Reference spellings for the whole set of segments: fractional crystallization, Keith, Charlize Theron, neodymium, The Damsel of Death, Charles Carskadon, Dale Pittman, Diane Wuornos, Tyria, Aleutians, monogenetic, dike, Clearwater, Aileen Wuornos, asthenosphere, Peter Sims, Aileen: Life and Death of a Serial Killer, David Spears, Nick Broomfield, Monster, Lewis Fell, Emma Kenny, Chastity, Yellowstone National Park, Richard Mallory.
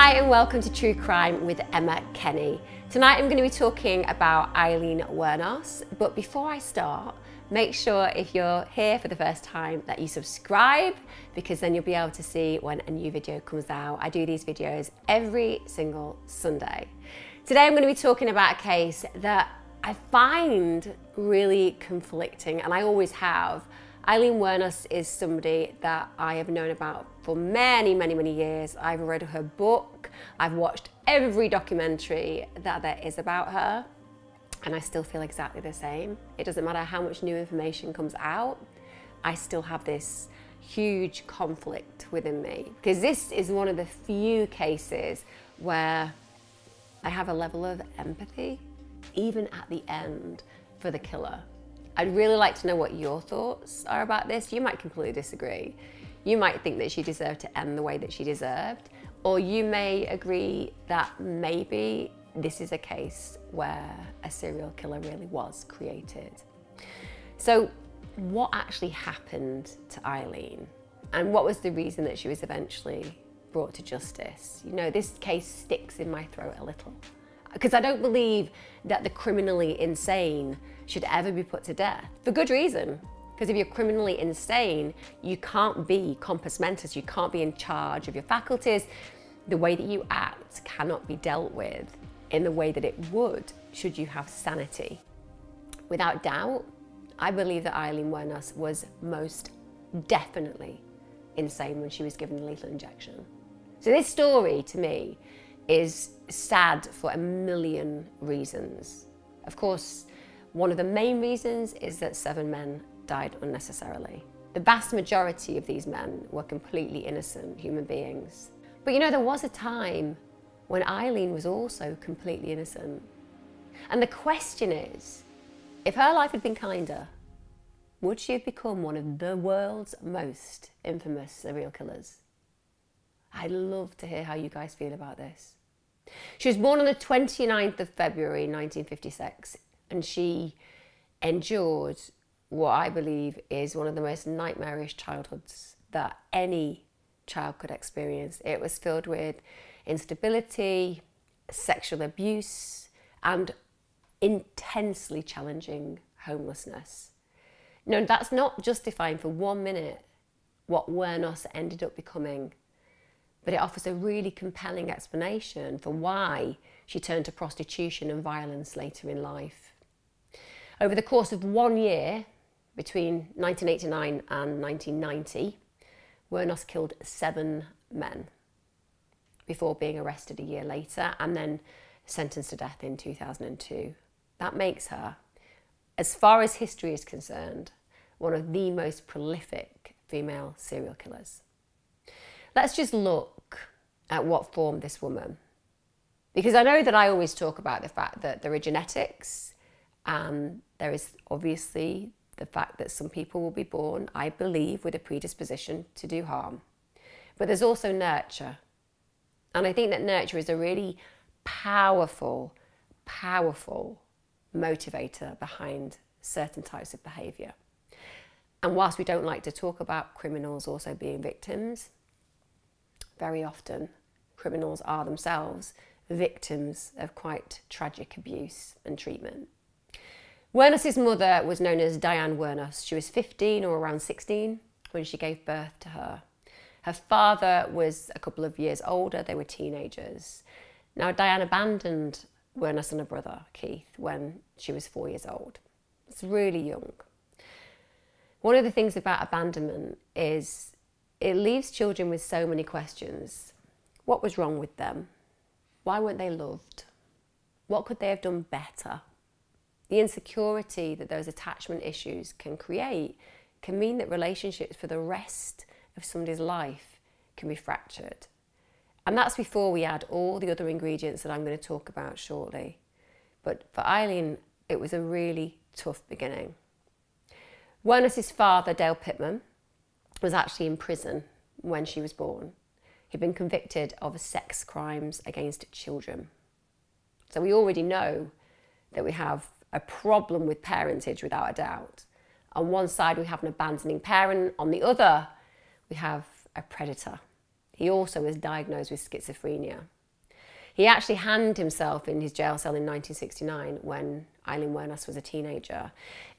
Hi and welcome to True Crime with Emma Kenny. Tonight I'm going to be talking about Aileen Wuornos, but before I start, make sure if you're here for the first time that you subscribe, because then you'll be able to see when a new video comes out. I do these videos every single Sunday. Today I'm going to be talking about a case that I find really conflicting, and I always have. Aileen Wuornos is somebody that I have known about for many, many, many years. I've read her book, I've watched every documentary that there is about her, and I still feel exactly the same. It doesn't matter how much new information comes out, I still have this huge conflict within me. Because this is one of the few cases where I have a level of empathy, even at the end, for the killer. I'd really like to know what your thoughts are about this. You might completely disagree. You might think that she deserved to end the way that she deserved, or you may agree that maybe this is a case where a serial killer really was created. So what actually happened to Aileen? And what was the reason that she was eventually brought to justice? You know, this case sticks in my throat a little, because I don't believe that the criminally insane should ever be put to death, for good reason. Because if you're criminally insane, you can't be compos mentis, you can't be in charge of your faculties. The way that you act cannot be dealt with in the way that it would should you have sanity. Without doubt, I believe that Aileen Wuornos was most definitely insane when she was given a lethal injection. So this story, to me, is sad for a million reasons. Of course, one of the main reasons is that 7 men died unnecessarily. The vast majority of these men were completely innocent human beings. But you know, there was a time when Aileen was also completely innocent. And the question is, if her life had been kinder, would she have become one of the world's most infamous serial killers? I'd love to hear how you guys feel about this. She was born on the 29th of February, 1956, and she endured what I believe is one of the most nightmarish childhoods that any child could experience. It was filled with instability, sexual abuse, and intensely challenging homelessness. No, that's not justifying for one minute what Wuornos ended up becoming, but it offers a really compelling explanation for why she turned to prostitution and violence later in life. Over the course of 1 year, between 1989 and 1990, Wuornos killed 7 men before being arrested a year later and then sentenced to death in 2002. That makes her, as far as history is concerned, one of the most prolific female serial killers. Let's just look at what formed this woman. Because I know that I always talk about the fact that there are genetics, and there is obviously the fact that some people will be born, I believe, with a predisposition to do harm. But there's also nurture. And I think that nurture is a really powerful, powerful motivator behind certain types of behaviour. And whilst we don't like to talk about criminals also being victims, very often criminals are themselves victims of quite tragic abuse and treatment. Wuornos' mother was known as Diane Wuornos. She was 15 or around 16 when she gave birth to her. Her father was a couple of years older, they were teenagers. Now, Diane abandoned Wuornos and her brother, Keith, when she was 4 years old. It's really young. One of the things about abandonment is it leaves children with so many questions. What was wrong with them? Why weren't they loved? What could they have done better? The insecurity that those attachment issues can create can mean that relationships for the rest of somebody's life can be fractured. And that's before we add all the other ingredients that I'm going to talk about shortly. But for Aileen, it was a really tough beginning. Wuornos' father, Dale Pittman, was actually in prison when she was born. He'd been convicted of sex crimes against children. So we already know that we have a problem with parentage, without a doubt. On one side, we have an abandoning parent. On the other, we have a predator He also was diagnosed with schizophrenia. He actually hanged himself in his jail cell in 1969 when Aileen Wuornos was a teenager.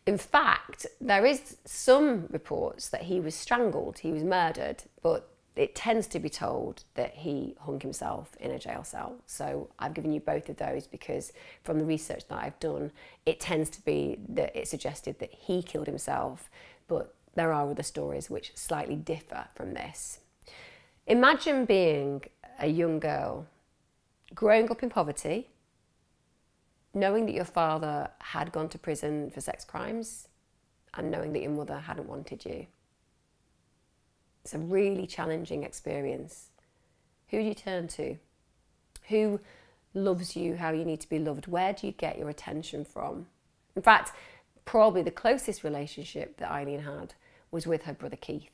In fact, there is some reports that he was strangled, he was murdered, but it tends to be told that he hung himself in a jail cell. So I've given you both of those because from the research that I've done, it tends to be that it suggested that he killed himself, but there are other stories which slightly differ from this. Imagine being a young girl, growing up in poverty, knowing that your father had gone to prison for sex crimes, and knowing that your mother hadn't wanted you. It's a really challenging experience. Who do you turn to? Who loves you how you need to be loved? Where do you get your attention from? In fact, probably the closest relationship that Aileen had was with her brother Keith.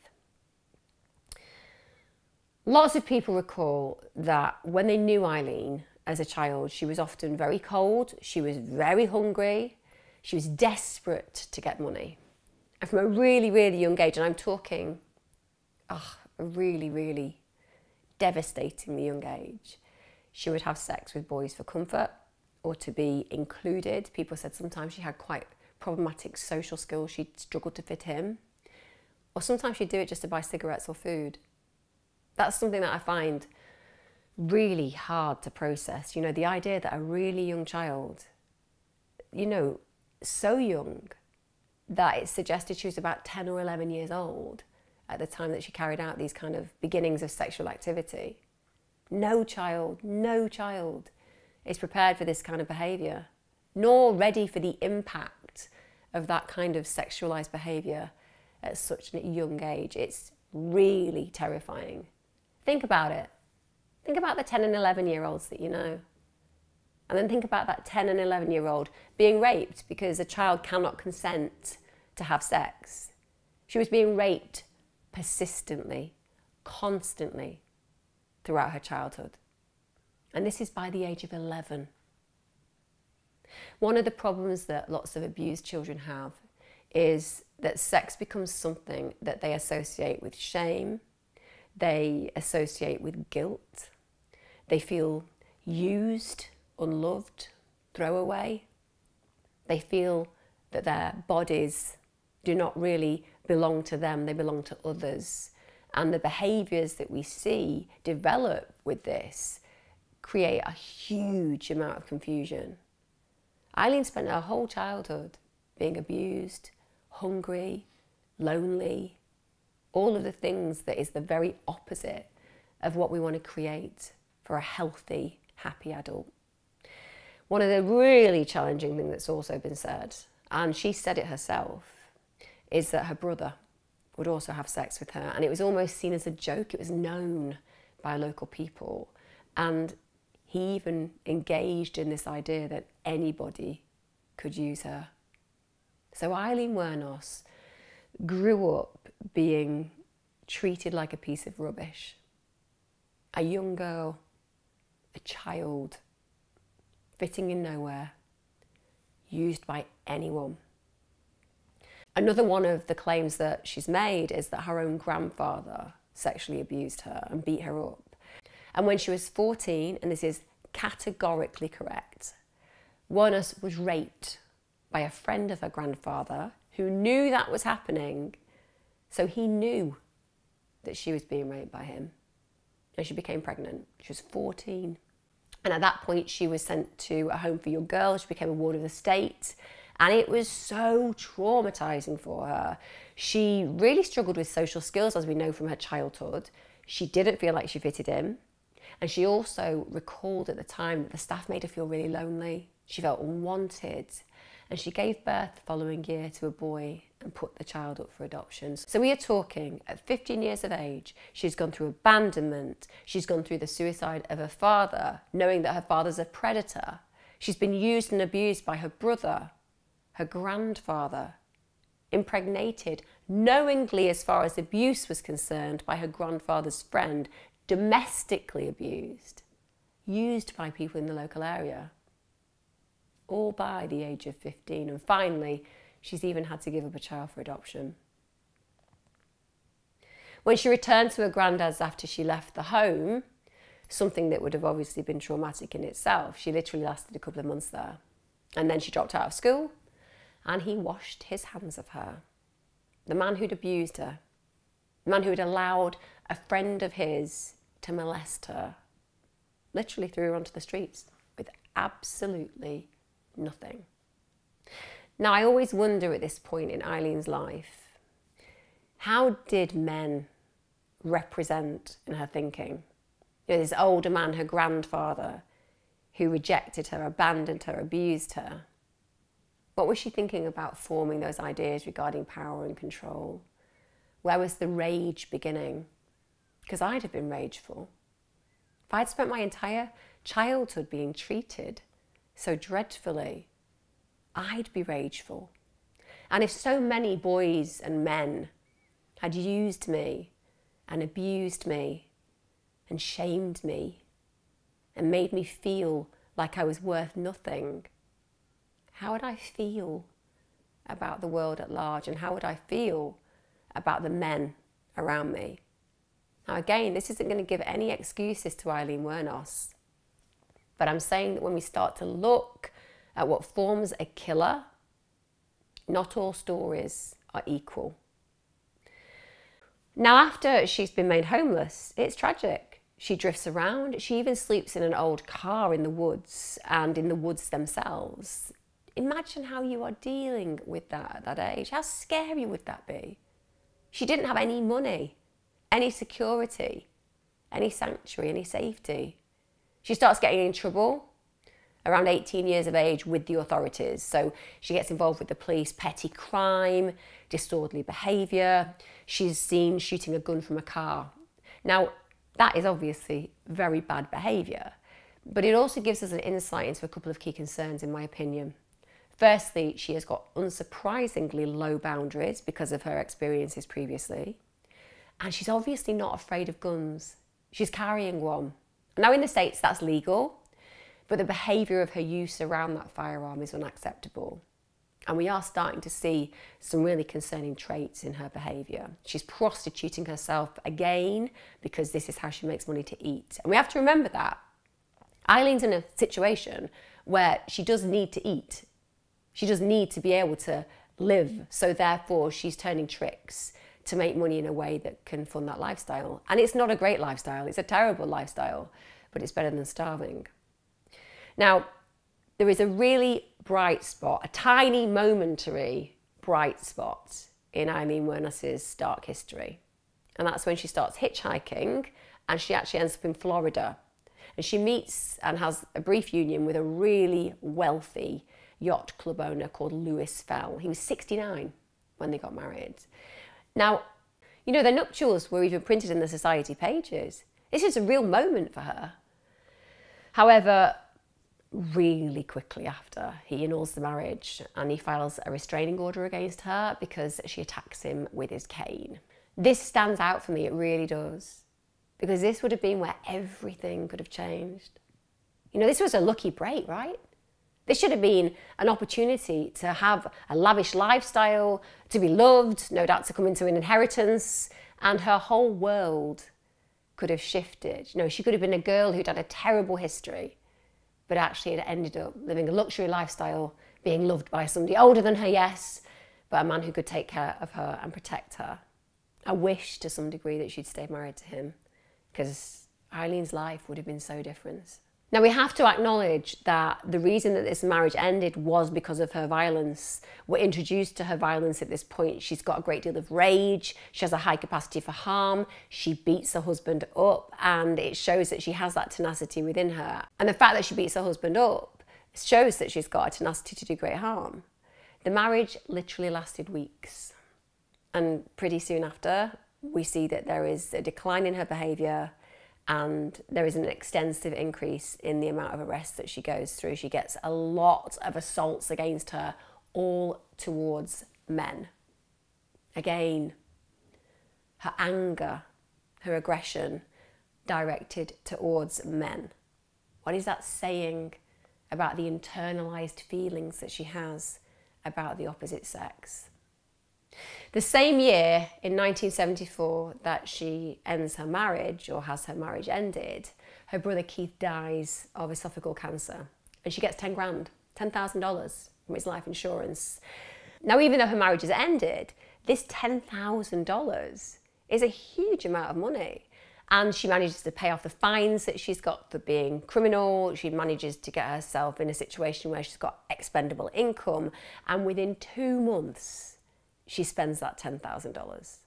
Lots of people recall that when they knew Aileen as a child, she was often very cold, she was very hungry, she was desperate to get money. And from a really, really young age, and I'm talking a really, really devastatingly young age, she would have sex with boys for comfort or to be included. People said sometimes she had quite problematic social skills, she struggled to fit in. Or sometimes she'd do it just to buy cigarettes or food. That's something that I find really hard to process. You know, the idea that a really young child, you know, so young that it's suggested she was about 10 or 11 years old at the time that she carried out these kind of beginnings of sexual activity. No child is prepared for this kind of behaviour, nor ready for the impact of that kind of sexualised behaviour at such a young age. It's really terrifying. Think about it. Think about the 10 and 11-year-olds that you know. And then think about that 10 and 11-year-old being raped because a child cannot consent to have sex. She was being raped persistently, constantly throughout her childhood. And this is by the age of 11. One of the problems that lots of abused children have is that sex becomes something that they associate with shame, they associate with guilt, they feel used, unloved, throwaway. They feel that their bodies do not really belong to them, they belong to others. And the behaviours that we see develop with this create a huge amount of confusion. Aileen spent her whole childhood being abused, hungry, lonely, all of the things that is the very opposite of what we want to create for a healthy, happy adult. One of the really challenging things that's also been said, and she said it herself, is that her brother would also have sex with her, and it was almost seen as a joke. It was known by local people, and he even engaged in this idea that anybody could use her. So Aileen Wuornos grew up being treated like a piece of rubbish. A young girl, a child, fitting in nowhere, used by anyone. Another one of the claims that she's made is that her own grandfather sexually abused her and beat her up. And when she was 14, and this is categorically correct, Wuornos was raped by a friend of her grandfather who knew that was happening, so he knew that she was being raped by him. And she became pregnant. She was 14. And at that point, she was sent to a home for young girls. She became a ward of the state. And it was so traumatizing for her. She really struggled with social skills, as we know from her childhood. She didn't feel like she fitted in. And she also recalled at the time that the staff made her feel really lonely. She felt unwanted. And she gave birth the following year to a boy and put the child up for adoption. So we are talking, at 15 years of age, she's gone through abandonment, she's gone through the suicide of her father, knowing that her father's a predator. She's been used and abused by her brother, her grandfather, impregnated knowingly as far as abuse was concerned by her grandfather's friend, domestically abused, used by people in the local area, all by the age of 15. And finally, she's even had to give up a child for adoption. When she returned to her granddad's after she left the home, something that would have obviously been traumatic in itself, she literally lasted a couple of months there. And then she dropped out of school and he washed his hands of her. The man who'd abused her, the man who'd allowed a friend of his to molest her, literally threw her onto the streets with absolutely nothing. Now, I always wonder at this point in Aileen's life, how did men represent in her thinking? You know, this older man, her grandfather, who rejected her, abandoned her, abused her. What was she thinking about forming those ideas regarding power and control? Where was the rage beginning? Because I'd have been rageful. If I'd spent my entire childhood being treated so dreadfully, I'd be rageful. And if so many boys and men had used me and abused me and shamed me and made me feel like I was worth nothing, how would I feel about the world at large, and how would I feel about the men around me? Now again, this isn't going to give any excuses to Aileen Wuornos, but I'm saying that when we start to look at what forms a killer, not all stories are equal. Now, after she's been made homeless, it's tragic. She drifts around. She even sleeps in an old car in the woods and in the woods themselves. Imagine how you are dealing with that at that age. How scary would that be? She didn't have any money, any security, any sanctuary, any safety. She starts getting in trouble around 18 years of age with the authorities. So she gets involved with the police, petty crime, disorderly behaviour. She's seen shooting a gun from a car. Now, that is obviously very bad behaviour, but it also gives us an insight into a couple of key concerns, in my opinion. Firstly, she has got unsurprisingly low boundaries because of her experiences previously. And she's obviously not afraid of guns. She's carrying one. Now, in the States, that's legal, but the behaviour of her use around that firearm is unacceptable. And we are starting to see some really concerning traits in her behaviour. She's prostituting herself again because this is how she makes money to eat. And we have to remember that Aileen's in a situation where she does need to eat. She does need to be able to live. So therefore, she's turning tricks to make money in a way that can fund that lifestyle. And it's not a great lifestyle. It's a terrible lifestyle, but it's better than starving. Now, there is a really bright spot, a tiny momentary bright spot in Aileen Wuornos' dark history. And that's when she starts hitchhiking and she actually ends up in Florida. And she meets and has a brief union with a really wealthy yacht club owner called Lewis Fell. He was 69 when they got married. Now, you know, their nuptials were even printed in the society pages. This is a real moment for her. However, really quickly after, he annuls the marriage and he files a restraining order against her because she attacks him with his cane. This stands out for me, it really does, because this would have been where everything could have changed. You know, this was a lucky break, right? This should have been an opportunity to have a lavish lifestyle, to be loved, no doubt to come into an inheritance, and her whole world could have shifted. You know, she could have been a girl who'd had a terrible history, but actually it ended up living a luxury lifestyle, being loved by somebody older than her, yes, but a man who could take care of her and protect her. I wish to some degree that she'd stayed married to him, because Aileen's life would have been so different. Now, we have to acknowledge that the reason that this marriage ended was because of her violence. We're introduced to her violence at this point. She's got a great deal of rage. She has a high capacity for harm. She beats her husband up, and it shows that she has that tenacity within her. And the fact that she beats her husband up shows that she's got a tenacity to do great harm. The marriage literally lasted weeks. And pretty soon after, we see that there is a decline in her behaviour, and there is an extensive increase in the amount of arrests that she goes through. She gets a lot of assaults against her, all towards men. Again, her anger, her aggression directed towards men. What is that saying about the internalised feelings that she has about the opposite sex? The same year, in 1974, that she ends her marriage, or has her marriage ended, her brother Keith dies of esophageal cancer, and she gets $10,000 from his life insurance. Now, even though her marriage is ended, this $10,000 is a huge amount of money. And she manages to pay off the fines that she's got for being criminal. She manages to get herself in a situation where she's got expendable income. And within 2 months, she spends that $10,000.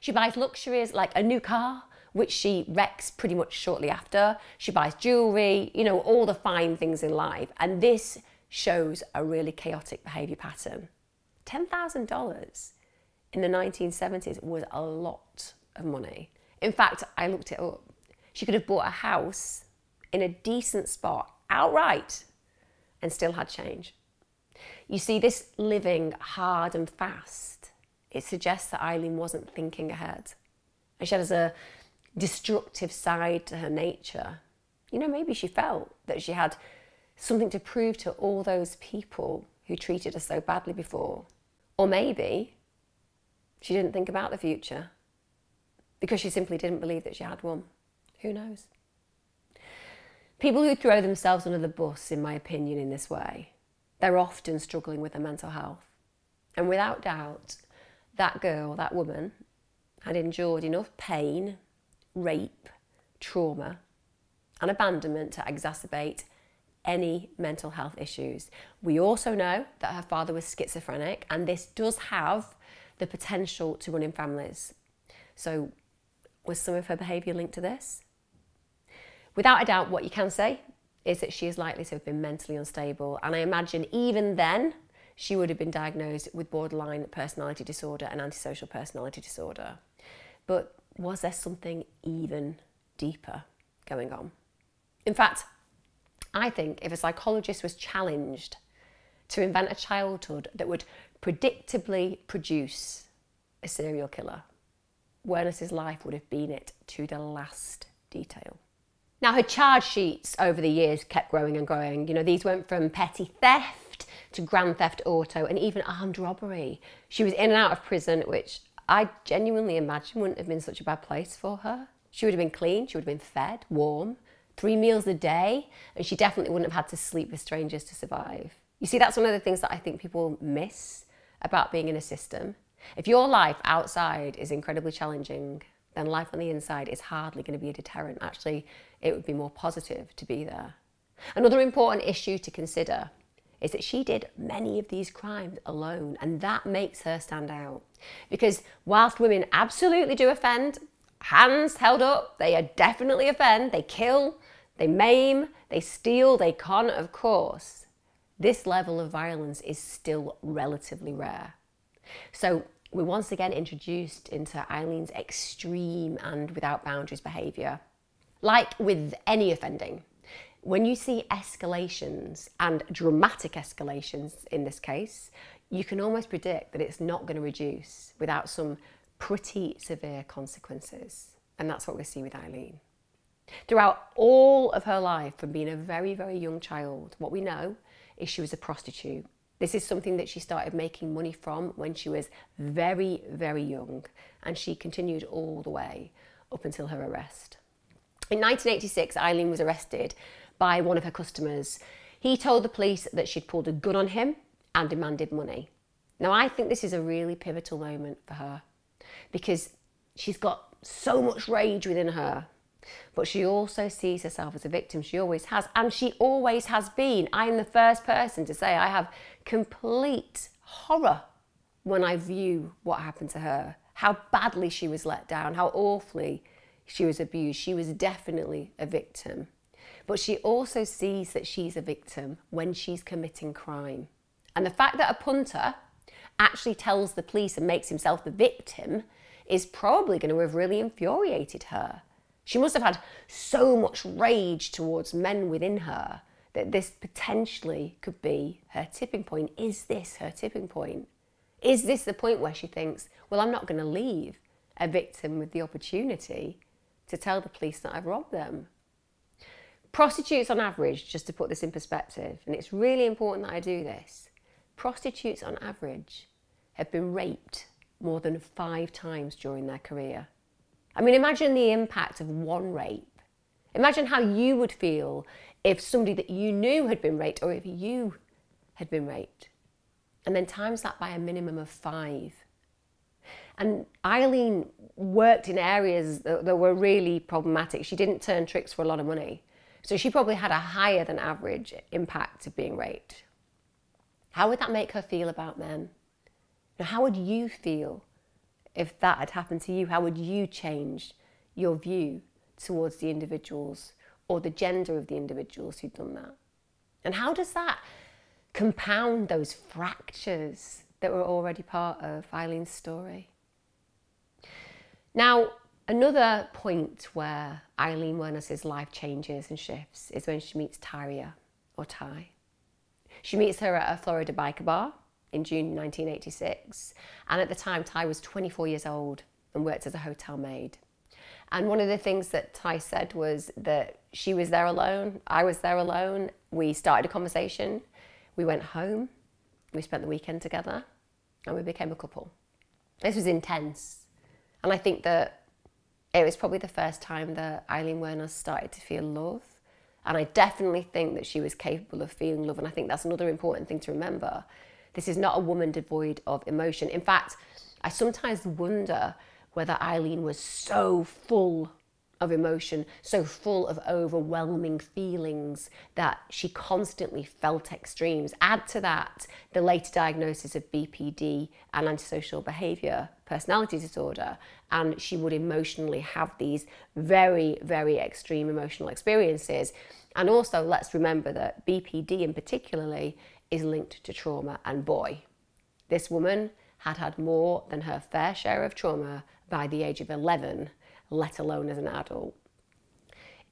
She buys luxuries like a new car, which she wrecks pretty much shortly after. She buys jewelry, you know, all the fine things in life. And this shows a really chaotic behavior pattern. $10,000 in the 1970s was a lot of money. In fact, I looked it up. She could have bought a house in a decent spot outright and still had change. You see, this living hard and fast, it suggests that Aileen wasn't thinking ahead. And she has a destructive side to her nature. You know, maybe she felt that she had something to prove to all those people who treated her so badly before. Or maybe she didn't think about the future, because she simply didn't believe that she had one. Who knows? People who throw themselves under the bus, in my opinion, in this way, they're often struggling with their mental health. And without doubt, that girl, that woman, had endured enough pain, rape, trauma, and abandonment to exacerbate any mental health issues. We also know that her father was schizophrenic, and this does have the potential to run in families. So, was some of her behaviour linked to this? Without a doubt, what you can say is that she is likely to have been mentally unstable, and I imagine even then she would have been diagnosed with borderline personality disorder and antisocial personality disorder. But was there something even deeper going on? In fact, I think if a psychologist was challenged to invent a childhood that would predictably produce a serial killer, Wuornos' life would have been it to the last detail. Now, her charge sheets over the years kept growing and growing. You know, these went from petty theft to grand theft auto and even armed robbery. She was in and out of prison, which I genuinely imagine wouldn't have been such a bad place for her. She would have been clean, she would have been fed, warm, 3 meals a day, and she definitely wouldn't have had to sleep with strangers to survive. You see, that's one of the things that I think people miss about being in a system. If your life outside is incredibly challenging, then life on the inside is hardly going to be a deterrent. Actually, it would be more positive to be there. Another important issue to consider is that she did many of these crimes alone, and that makes her stand out. Because whilst women absolutely do offend, hands held up, they are definitely offend, they kill, they maim, they steal, they con, of course, this level of violence is still relatively rare. So we're once again introduced into Aileen's extreme and without boundaries behaviour. Like with any offending, when you see escalations, and dramatic escalations in this case, you can almost predict that it's not going to reduce without some pretty severe consequences. And that's what we see with Aileen. Throughout all of her life, from being a very, very young child, what we know is she was a prostitute. This is something that she started making money from when she was very, very young, and she continued all the way up until her arrest. In 1986, Aileen was arrested by one of her customers. He told the police that she'd pulled a gun on him and demanded money. Now, I think this is a really pivotal moment for her, because she's got so much rage within her, but she also sees herself as a victim. She always has, and she always has been. I am the first person to say I have complete horror when I view what happened to her, how badly she was let down, how awfully she was abused. She was definitely a victim. But she also sees that she's a victim when she's committing crime. And the fact that a punter actually tells the police and makes himself the victim is probably going to have really infuriated her. She must have had so much rage towards men within her that this potentially could be her tipping point. Is this her tipping point? Is this the point where she thinks, well, I'm not going to leave a victim with the opportunity to tell the police that I've robbed them? Prostitutes on average, just to put this in perspective, and it's really important that I do this, prostitutes on average have been raped more than 5 times during their career. I mean, imagine the impact of 1 rape. Imagine how you would feel if somebody that you knew had been raped, or if you had been raped. And then times that by a minimum of 5. And Aileen worked in areas that were really problematic. She didn't turn tricks for a lot of money. So she probably had a higher than average impact of being raped. How would that make her feel about men? Now, how would you feel if that had happened to you? How would you change your view towards the individuals or the gender of the individuals who'd done that? And how does that compound those fractures that were already part of Aileen's story? Now, another point where Aileen Wuornos' life changes and shifts is when she meets Tyria, or Ty. She meets her at a Florida biker bar in June 1986, and at the time Ty was 24 years old and worked as a hotel maid. And one of the things that Ty said was that she was there alone, I was there alone, we started a conversation, we went home, we spent the weekend together, and we became a couple. This was intense. And I think that it was probably the first time that Aileen Wuornos started to feel love. And I definitely think that she was capable of feeling love. And I think that's another important thing to remember. This is not a woman devoid of emotion. In fact, I sometimes wonder whether Aileen was so full of emotion, so full of overwhelming feelings, that she constantly felt extremes. Add to that the later diagnosis of BPD and antisocial behaviour, personality disorder, and she would emotionally have these very, very extreme emotional experiences. And also, let's remember that BPD in particularly is linked to trauma, and boy, this woman had had more than her fair share of trauma by the age of 11, let alone as an adult.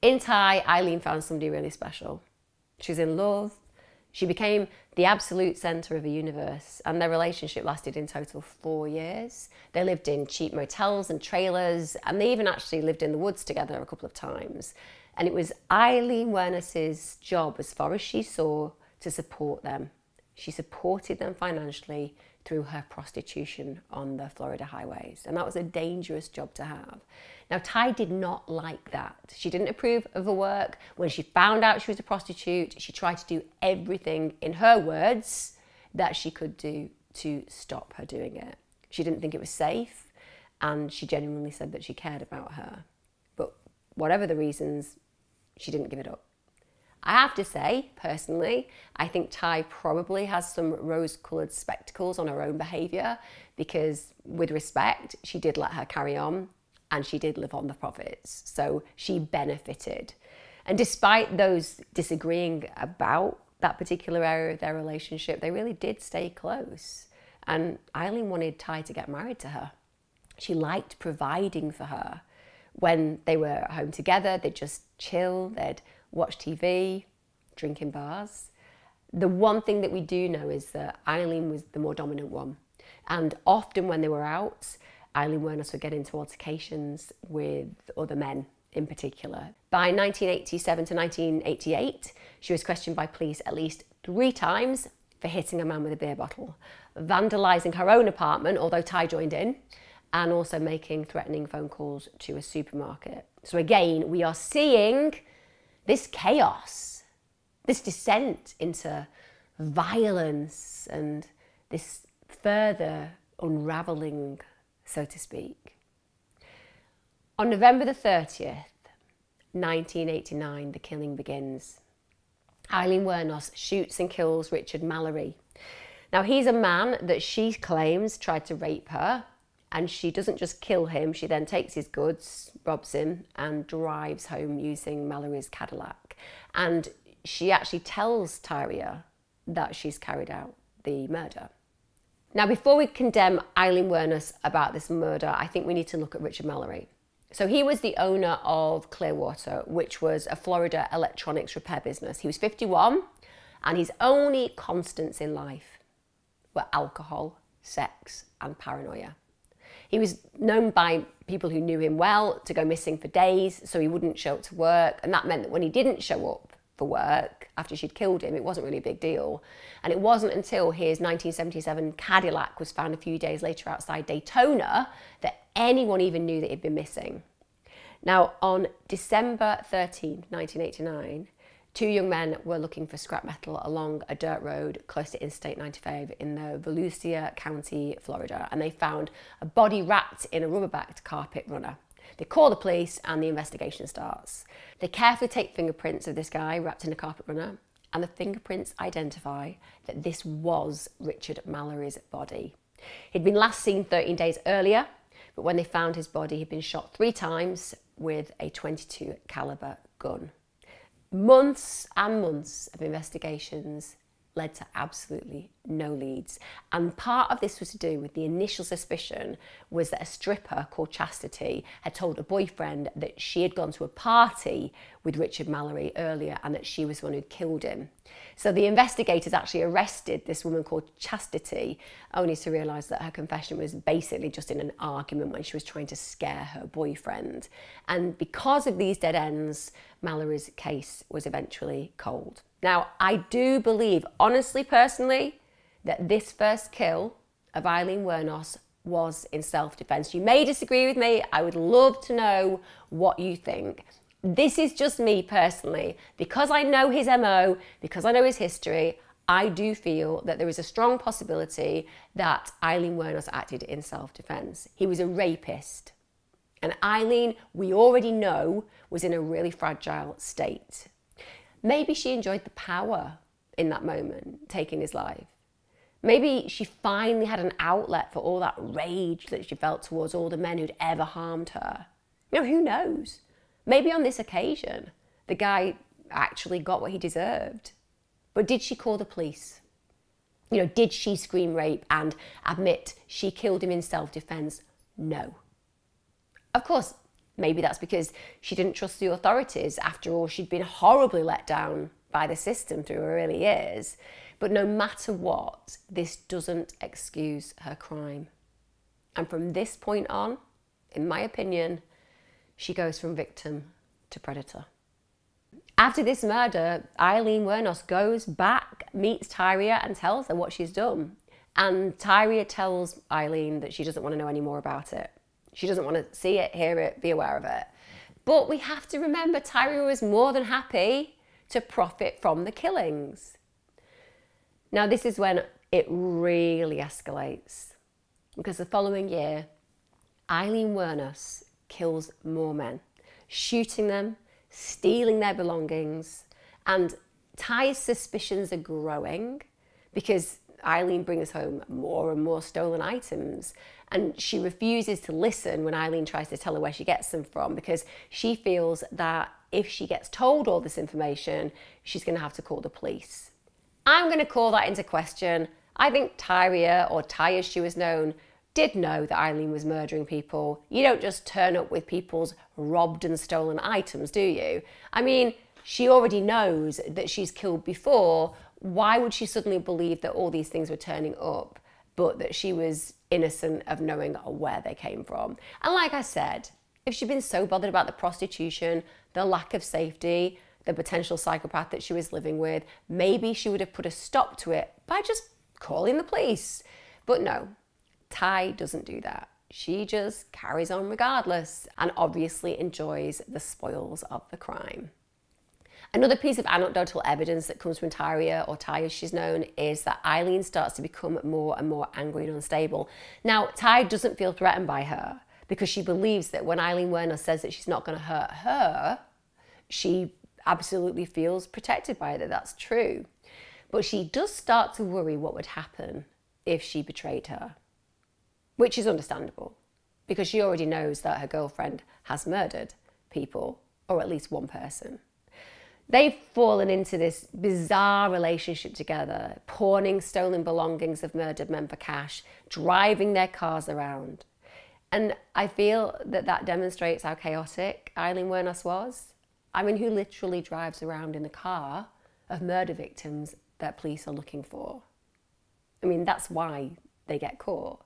In Ty, Aileen found somebody really special. She was in love. She became the absolute centre of a universe, and their relationship lasted in total 4 years. They lived in cheap motels and trailers, and they even actually lived in the woods together a couple of times. And it was Aileen Wuornos' job, as far as she saw, to support them. She supported them financially through her prostitution on the Florida highways. And that was a dangerous job to have. Now, Ty did not like that. She didn't approve of the work. When she found out she was a prostitute, she tried to do everything, in her words, that she could do to stop her doing it. She didn't think it was safe, and she genuinely said that she cared about her. But whatever the reasons, she didn't give it up. I have to say, personally, I think Ty probably has some rose-coloured spectacles on her own behaviour, because, with respect, she did let her carry on, and she did live on the profits, so she benefited. And despite those disagreeing about that particular area of their relationship, they really did stay close. And Aileen wanted Ty to get married to her. She liked providing for her. When they were at home together, they'd just chill, they'd watch TV, drink in bars. The one thing that we do know is that Aileen was the more dominant one. And often when they were out, Aileen Wuornos would get into altercations with other men in particular. By 1987 to 1988, she was questioned by police at least 3 times for hitting a man with a beer bottle, vandalising her own apartment, although Ty joined in, and also making threatening phone calls to a supermarket. So again, we are seeing this chaos, this descent into violence, and this further unravelling, so to speak. On November the 30th, 1989, the killing begins. Aileen Wuornos shoots and kills Richard Mallory. Now, he's a man that she claims tried to rape her, and she doesn't just kill him, she then takes his goods, robs him, and drives home using Mallory's Cadillac. And she actually tells Tyria that she's carried out the murder. Now, before we condemn Aileen Wuornos about this murder, I think we need to look at Richard Mallory. So he was the owner of Clearwater, which was a Florida electronics repair business. He was 51, and his only constants in life were alcohol, sex, and paranoia. He was known by people who knew him well to go missing for days, so he wouldn't show up to work. And that meant that when he didn't show up for work after she'd killed him, it wasn't really a big deal. And it wasn't until his 1977 Cadillac was found a few days later outside Daytona that anyone even knew that he'd been missing. Now, on December 13, 1989, two young men were looking for scrap metal along a dirt road close to Interstate 95 in the Volusia County, Florida, and they found a body wrapped in a rubber-backed carpet runner. They call the police and the investigation starts. They carefully take fingerprints of this guy wrapped in a carpet runner, and the fingerprints identify that this was Richard Mallory's body. He'd been last seen 13 days earlier, but when they found his body, he'd been shot 3 times with a .22 caliber gun. Months and months of investigations led to absolutely no leads. And part of this was to do with the initial suspicion was that a stripper called Chastity had told a boyfriend that she had gone to a party with Richard Mallory earlier and that she was the one who killed him. So the investigators actually arrested this woman called Chastity, only to realise that her confession was basically just in an argument when she was trying to scare her boyfriend. And because of these dead ends, Mallory's case was eventually cold. Now, I do believe, honestly, personally, that this first kill of Aileen Wuornos was in self-defense. You may disagree with me. I would love to know what you think. This is just me personally. Because I know his MO, because I know his history, I do feel that there is a strong possibility that Aileen Wuornos acted in self-defense. He was a rapist. And Aileen, we already know, was in a really fragile state. Maybe she enjoyed the power in that moment, taking his life. Maybe she finally had an outlet for all that rage that she felt towards all the men who'd ever harmed her. You know, who knows? Maybe on this occasion, the guy actually got what he deserved. But did she call the police? You know, did she scream rape and admit she killed him in self-defense? No. Of course. Maybe that's because she didn't trust the authorities. After all, she'd been horribly let down by the system through her early years. But no matter what, this doesn't excuse her crime. And from this point on, in my opinion, she goes from victim to predator. After this murder, Aileen Wuornos goes back, meets Tyria and tells her what she's done. And Tyria tells Aileen that she doesn't want to know any more about it. She doesn't want to see it, hear it, be aware of it. But we have to remember Tyria was more than happy to profit from the killings. Now, this is when it really escalates, because the following year, Aileen Wuornos kills more men, shooting them, stealing their belongings, and Ty's suspicions are growing because Aileen brings home more and more stolen items, and she refuses to listen when Aileen tries to tell her where she gets them from, because she feels that if she gets told all this information, she's going to have to call the police. I'm going to call that into question. I think Tyria, or Ty as she was known, did know that Aileen was murdering people. You don't just turn up with people's robbed and stolen items, do you? I mean, she already knows that she's killed before. Why would she suddenly believe that all these things were turning up, but that she was innocent of knowing where they came from? And like I said, if she'd been so bothered about the prostitution, the lack of safety, the potential psychopath that she was living with, maybe she would have put a stop to it by just calling the police. But no, Ty doesn't do that. She just carries on regardless, and obviously enjoys the spoils of the crime. Another piece of anecdotal evidence that comes from Tyria, or Ty as she's known, is that Aileen starts to become more and more angry and unstable. Now, Ty doesn't feel threatened by her because she believes that when Aileen Wuornos says that she's not going to hurt her, she absolutely feels protected by it, that that's true. But she does start to worry what would happen if she betrayed her, which is understandable because she already knows that her girlfriend has murdered people, or at least one person. They've fallen into this bizarre relationship together, pawning stolen belongings of murdered men for cash, driving their cars around. And I feel that that demonstrates how chaotic Aileen Wuornos was. I mean, who literally drives around in the car of murder victims that police are looking for? I mean, that's why they get caught.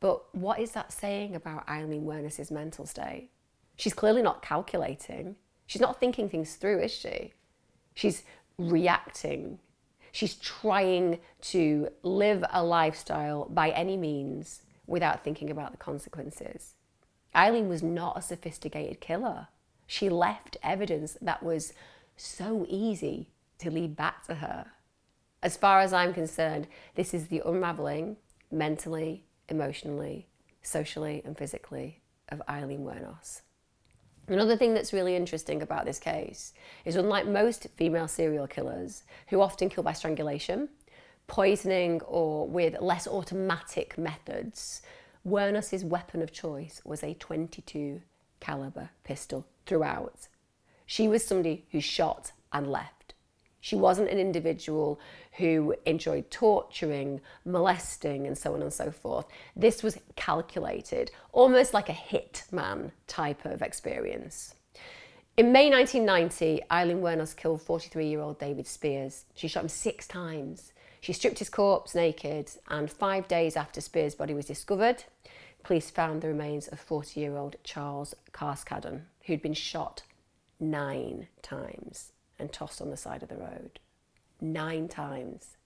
But what is that saying about Aileen Wuornos' mental state? She's clearly not calculating. She's not thinking things through, is she? She's reacting. She's trying to live a lifestyle by any means without thinking about the consequences. Aileen was not a sophisticated killer. She left evidence that was so easy to lead back to her. As far as I'm concerned, this is the unraveling mentally, emotionally, socially and physically of Aileen Wuornos. Another thing that's really interesting about this case is, unlike most female serial killers who often kill by strangulation, poisoning or with less automatic methods, Wuornos' weapon of choice was a .22 caliber pistol throughout. She was somebody who shot and left. She wasn't an individual who enjoyed torturing, molesting, and so on and so forth. This was calculated, almost like a hitman type of experience. In May 1990, Aileen Wuornos killed 43-year-old David Spears. She shot him 6 times. She stripped his corpse naked, and 5 days after Spears' body was discovered, police found the remains of 40-year-old Charles Carskadon, who'd been shot 9 times. And tossed on the side of the road. 9 times.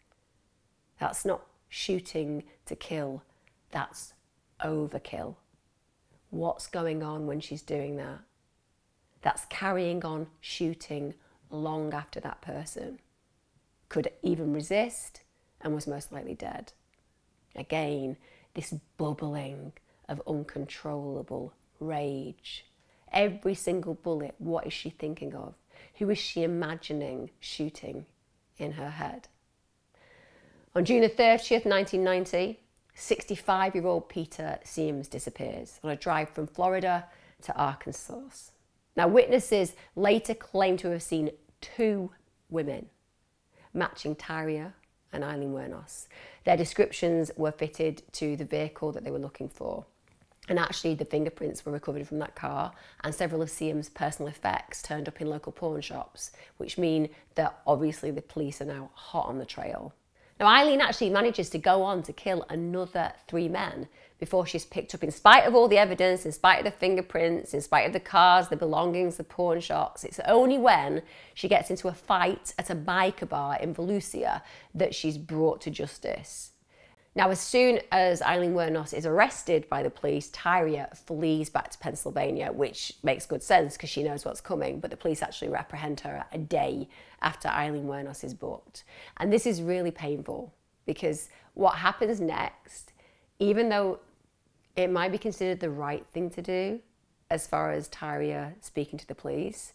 That's not shooting to kill, that's overkill. What's going on when she's doing that? That's carrying on shooting long after that person could even resist and was most likely dead. Again, this bubbling of uncontrollable rage. Every single bullet, what is she thinking of? Who is she imagining shooting in her head? On June 30th, 1990, 65-year-old Peter Sims disappears on a drive from Florida to Arkansas. Now, witnesses later claimed to have seen 2 women, matching Tyria and Aileen Wuornos. Their descriptions were fitted to the vehicle that they were looking for. And actually, the fingerprints were recovered from that car, and several of Siem's personal effects turned up in local pawn shops, which mean that obviously the police are now hot on the trail. Now, Aileen actually manages to go on to kill another 3 men before she's picked up, in spite of all the evidence, in spite of the fingerprints, in spite of the cars, the belongings, the pawn shops. It's only when she gets into a fight at a biker bar in Volusia that she's brought to justice. Now, as soon as Aileen Wuornos is arrested by the police, Tyria flees back to Pennsylvania, which makes good sense because she knows what's coming, but the police actually apprehend her a day after Aileen Wuornos is booked. And this is really painful because what happens next, even though it might be considered the right thing to do as far as Tyria speaking to the police,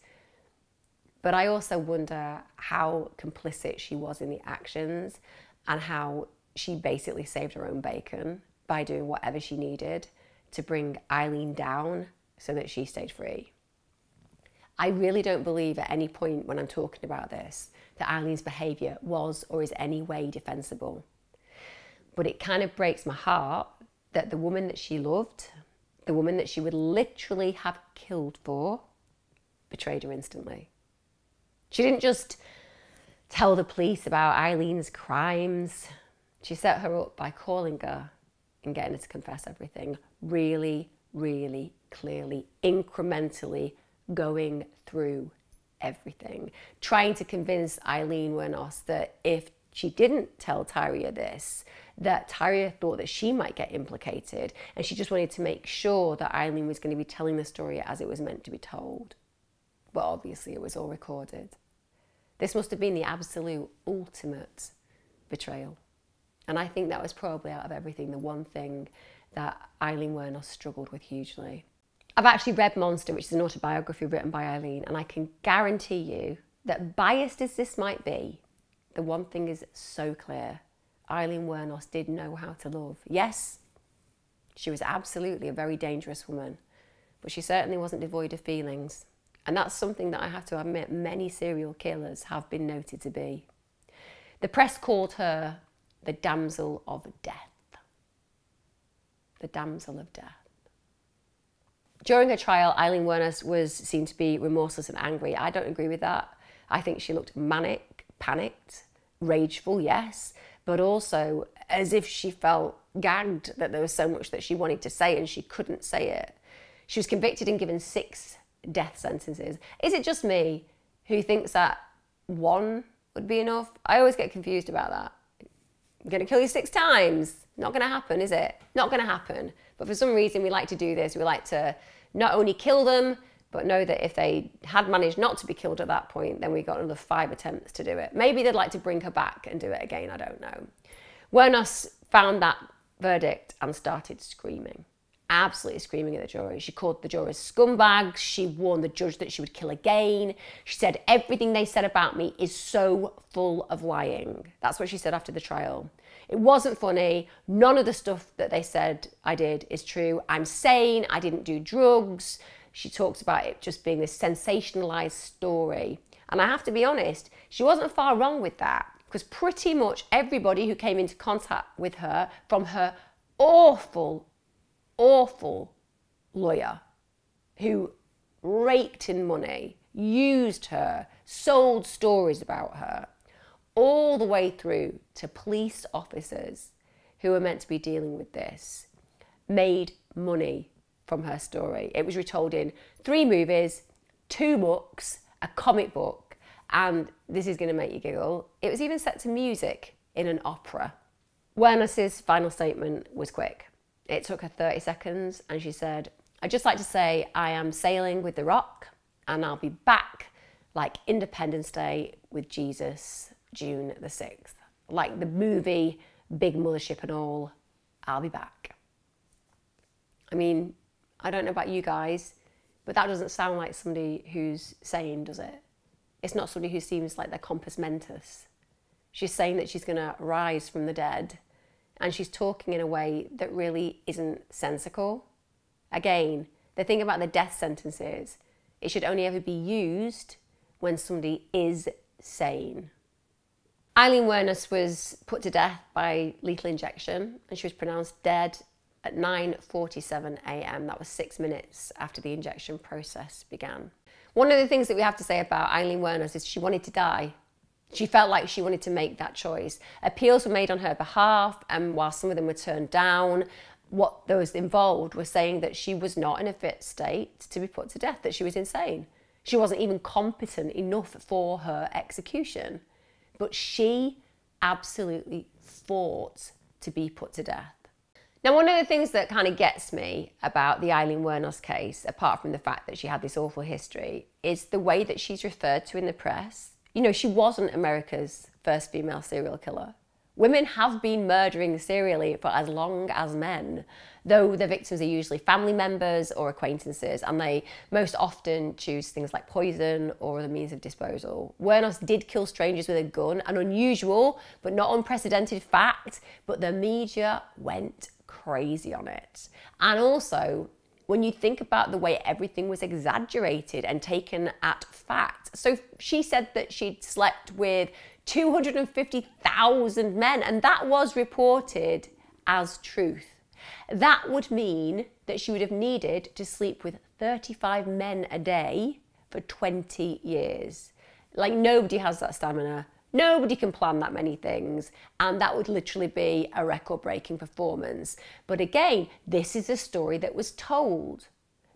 but I also wonder how complicit she was in the actions and how she basically saved her own bacon by doing whatever she needed to bring Aileen down so that she stayed free. I really don't believe at any point when I'm talking about this that Eileen's behaviour was or is any way defensible. But it kind of breaks my heart that the woman that she loved, the woman that she would literally have killed for, betrayed her instantly. She didn't just tell the police about Eileen's crimes. She set her up by calling her and getting her to confess everything. Really, really clearly, incrementally going through everything. Trying to convince Aileen Wuornos that if she didn't tell Tyria this, that Tyria thought that she might get implicated, and she just wanted to make sure that Aileen was going to be telling the story as it was meant to be told. But obviously it was all recorded. This must have been the absolute ultimate betrayal. And I think that was probably, out of everything, the one thing that Aileen Wuornos struggled with hugely. I've actually read Monster, which is an autobiography written by Aileen, and I can guarantee you that, biased as this might be, the one thing is so clear. Aileen Wuornos did know how to love. Yes, she was absolutely a very dangerous woman, but she certainly wasn't devoid of feelings. And that's something that I have to admit many serial killers have been noted to be. The press called her the damsel of death. The damsel of death. During her trial, Aileen Wuornos was seen to be remorseless and angry. I don't agree with that. I think she looked manic, panicked, rageful, yes, but also as if she felt gagged that there was so much that she wanted to say and she couldn't say it. She was convicted and given 6 death sentences. Is it just me who thinks that one would be enough. I always get confused about that. I'm gonna kill you 6 times. Not gonna happen, is it? Not gonna happen. But for some reason, we like to do this. We like to not only kill them, but know that if they had managed not to be killed at that point, then we got another 5 attempts to do it. Maybe they'd like to bring her back and do it again, I don't know. Wuornos found that verdict and started screaming, absolutely screaming at the jury. She called the jurors scumbags. She warned the judge that she would kill again. She said, everything they said about me is so full of lying. That's what she said after the trial. It wasn't funny. None of the stuff that they said I did is true. I'm sane. I didn't do drugs. She talks about it just being this sensationalized story. And I have to be honest, she wasn't far wrong with that, because pretty much everybody who came into contact with her from her awful, awful lawyer who raked in money, used her, sold stories about her, all the way through to police officers who were meant to be dealing with this, made money from her story. It was retold in 3 movies, 2 books, a comic book, and this is going to make you giggle, it was even set to music in an opera. Wuornos' final statement was quick. It took her 30 seconds and she said, I'd just like to say I am sailing with the rock and I'll be back like Independence Day with Jesus, June the 6th. Like the movie, big mothership and all, I'll be back. I mean, I don't know about you guys, but that doesn't sound like somebody who's sane, does it? It's not somebody who seems like their compass mentis. She's saying that she's gonna rise from the dead, and she's talking in a way that really isn't sensical. Again, the thing about the death sentence is, it should only ever be used when somebody is sane. Aileen Wuornos was put to death by lethal injection, and she was pronounced dead at 9:47 a.m. That was 6 minutes after the injection process began. One of the things that we have to say about Aileen Wuornos is she wanted to die. She felt like she wanted to make that choice. Appeals were made on her behalf, and while some of them were turned down, what those involved were saying that she was not in a fit state to be put to death, that she was insane. She wasn't even competent enough for her execution. But she absolutely fought to be put to death. Now, one of the things that kind of gets me about the Aileen Wuornos case, apart from the fact that she had this awful history, is the way that she's referred to in the press. You know, she wasn't America's first female serial killer. Women have been murdering serially for as long as men, though the victims are usually family members or acquaintances, and they most often choose things like poison or other means of disposal. Wuornos did kill strangers with a gun, an unusual but not unprecedented fact, but the media went crazy on it. And also, when you think about the way everything was exaggerated and taken at fact. So she said that she'd slept with 250,000 men, and that was reported as truth. That would mean that she would have needed to sleep with 35 men a day for 20 years. Like, nobody has that stamina. Nobody can plan that many things, and that would literally be a record-breaking performance. But again, this is a story that was told.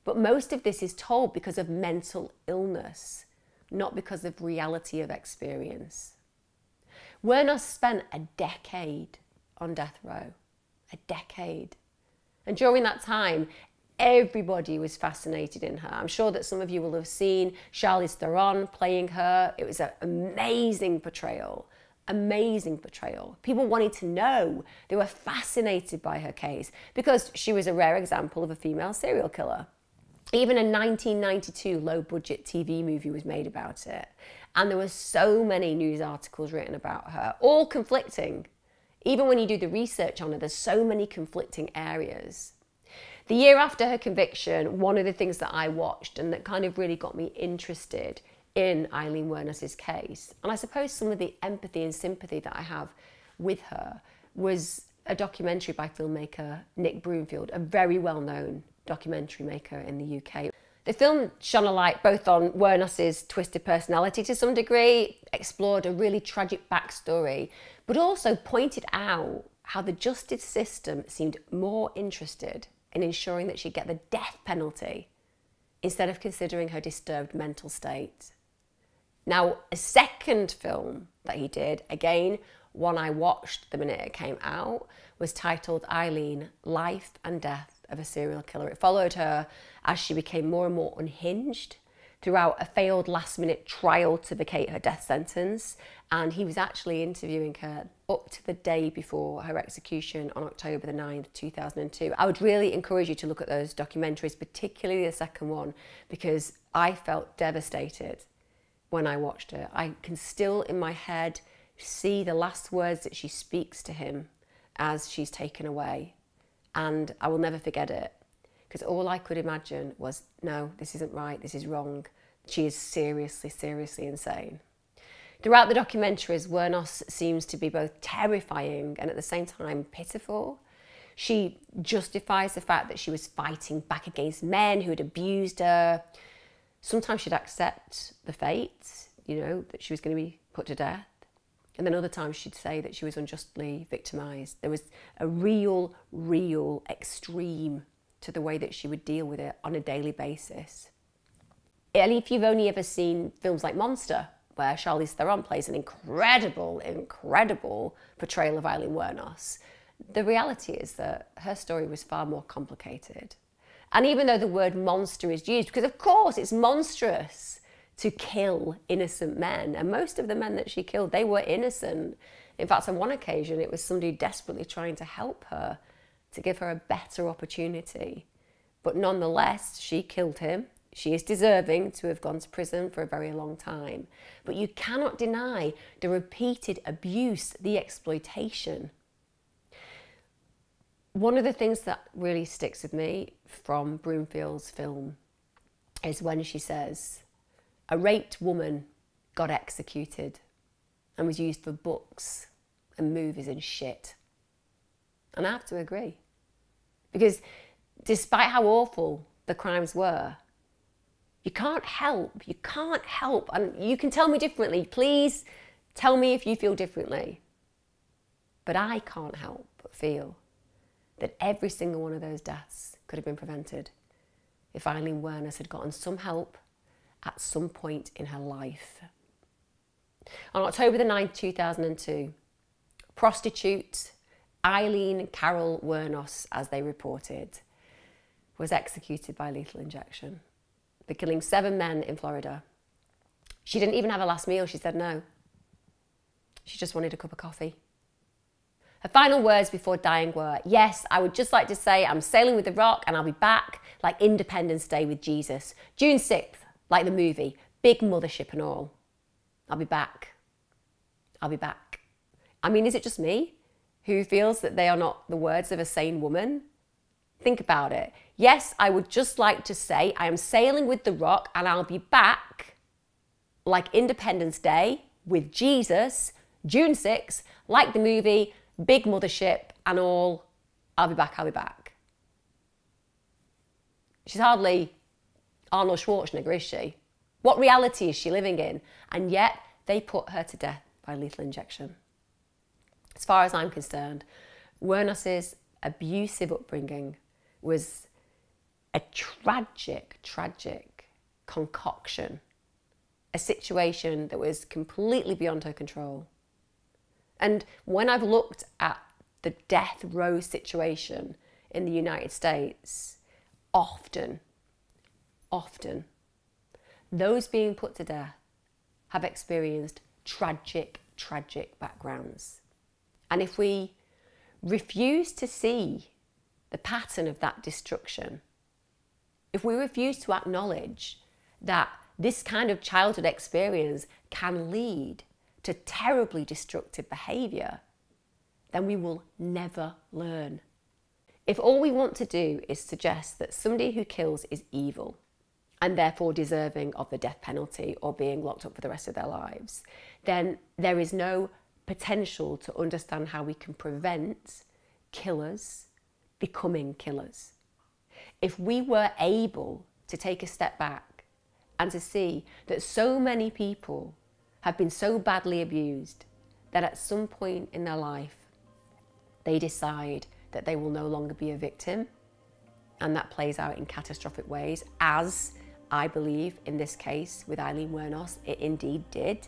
But most of this is told because of mental illness, not because of reality of experience. Wuornos spent a decade on death row, a decade. And during that time, everybody was fascinated in her. I'm sure that some of you will have seen Charlize Theron playing her. It was an amazing portrayal, amazing portrayal. People wanted to know. They were fascinated by her case because she was a rare example of a female serial killer. Even a 1992 low-budget TV movie was made about it. And there were so many news articles written about her, all conflicting. Even when you do the research on her, there's so many conflicting areas. The year after her conviction, one of the things that I watched and that kind of really got me interested in Aileen Wuornos' case, and I suppose some of the empathy and sympathy that I have with her, was a documentary by filmmaker Nick Broomfield, a very well-known documentary maker in the UK. The film shone a light both on Wuornos' twisted personality to some degree, explored a really tragic backstory, but also pointed out how the justice system seemed more interested in ensuring that she'd get the death penalty instead of considering her disturbed mental state. Now, a second film that he did, again, one I watched the minute it came out, was titled Aileen: Life and Death of a Serial Killer. It followed her as she became more and more unhinged throughout a failed last-minute trial to vacate her death sentence, and he was actually interviewing her up to the day before her execution on October the 9th, 2002. I would really encourage you to look at those documentaries, particularly the second one, because I felt devastated when I watched it. I can still, in my head, see the last words that she speaks to him as she's taken away, and I will never forget it. Because all I could imagine was, no, this isn't right, this is wrong. She is seriously, seriously insane. Throughout the documentaries, Wuornos seems to be both terrifying and at the same time pitiful. She justifies the fact that she was fighting back against men who had abused her. Sometimes she'd accept the fate, you know, that she was going to be put to death. And then other times she'd say that she was unjustly victimised. There was a real extreme to the way that she would deal with it on a daily basis. And if you've only ever seen films like Monster, where Charlize Theron plays an incredible portrayal of Aileen Wuornos, the reality is that her story was far more complicated. And even though the word monster is used, because of course it's monstrous to kill innocent men, and most of the men that she killed, they were innocent. In fact, on one occasion, it was somebody desperately trying to help her, to give her a better opportunity. But nonetheless, she killed him. She is deserving to have gone to prison for a very long time. But you cannot deny the repeated abuse, the exploitation. One of the things that really sticks with me from Broomfield's film is when she says, a raped woman got executed and was used for books and movies and shit. And I have to agree. Because despite how awful the crimes were, you can't help, and you can tell me differently, please tell me if you feel differently. But I can't help but feel that every single one of those deaths could have been prevented if Aileen Wuornos had gotten some help at some point in her life. On October the 9th, 2002, prostitute Aileen Carol Wuornos, as they reported, was executed by lethal injection for killing 7 men in Florida. She didn't even have a last meal, she said no. She just wanted a cup of coffee. Her final words before dying were, yes, I would just like to say I'm sailing with the rock and I'll be back like Independence Day with Jesus. June 6th, like the movie, big mothership and all. I'll be back. I'll be back. I mean, is it just me who feels that they are not the words of a sane woman? Think about it. Yes, I would just like to say I am sailing with the rock and I'll be back like Independence Day with Jesus, June 6th, like the movie, big mothership and all. I'll be back, I'll be back. She's hardly Arnold Schwarzenegger, is she? What reality is she living in? And yet they put her to death by lethal injection. As far as I'm concerned, Wuornos' abusive upbringing was a tragic, tragic concoction, a situation that was completely beyond her control. And when I've looked at the death row situation in the United States, often, those being put to death have experienced tragic backgrounds. And if we refuse to see the pattern of that destruction, if we refuse to acknowledge that this kind of childhood experience can lead to terribly destructive behaviour, then we will never learn. If all we want to do is suggest that somebody who kills is evil and therefore deserving of the death penalty or being locked up for the rest of their lives, then there is no potential to understand how we can prevent killers becoming killers. If we were able to take a step back and to see that so many people have been so badly abused that at some point in their life they decide that they will no longer be a victim, and that plays out in catastrophic ways, as I believe in this case with Aileen Wuornos, it indeed did,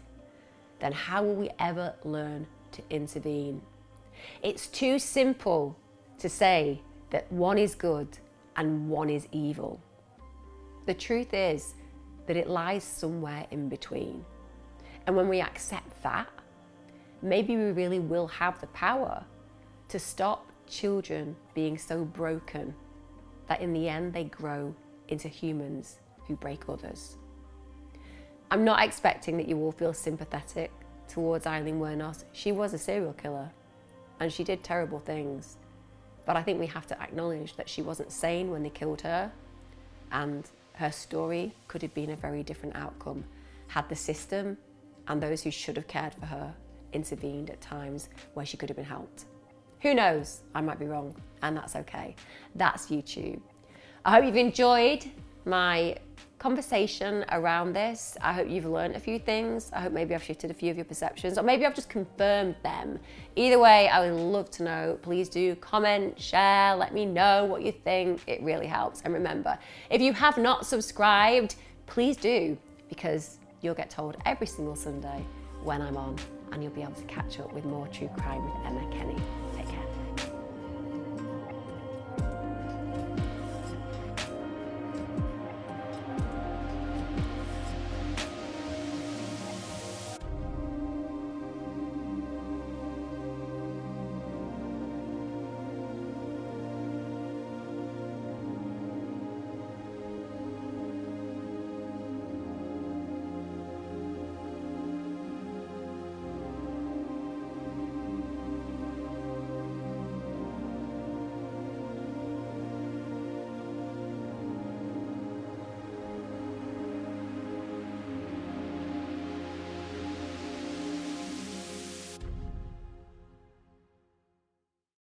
then how will we ever learn to intervene? It's too simple to say that one is good and one is evil. The truth is that it lies somewhere in between. And when we accept that, maybe we really will have the power to stop children being so broken that in the end they grow into humans who break others. I'm not expecting that you all feel sympathetic towards Aileen Wuornos. She was a serial killer and she did terrible things. But I think we have to acknowledge that she wasn't sane when they killed her, and her story could have been a very different outcome had the system and those who should have cared for her intervened at times where she could have been helped. Who knows? I might be wrong, and that's okay. That's YouTube. I hope you've enjoyed my conversation around this. I hope you've learned a few things. I hope maybe I've shifted a few of your perceptions, or maybe I've just confirmed them. Either way, I would love to know. Please do comment, share, let me know what you think. It really helps. And remember, if you have not subscribed, please do, because you'll get told every single Sunday when I'm on, and you'll be able to catch up with more True Crime with Emma Kenny.